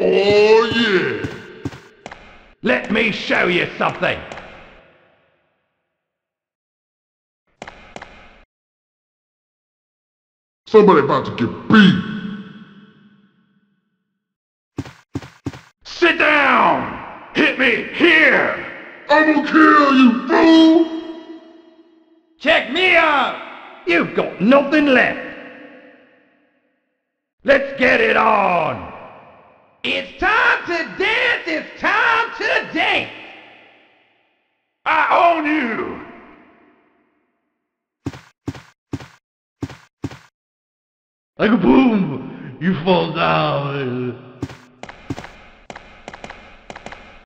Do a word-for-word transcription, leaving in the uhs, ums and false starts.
Oh yeah! Let me show you something! Somebody about to get beat! Sit down! Hit me here! I'm gonna kill you, fool! Check me out! You've got nothing left! Let's get it on! It's time to dance! It's time to dance! I own you! Like a boom, you fall down.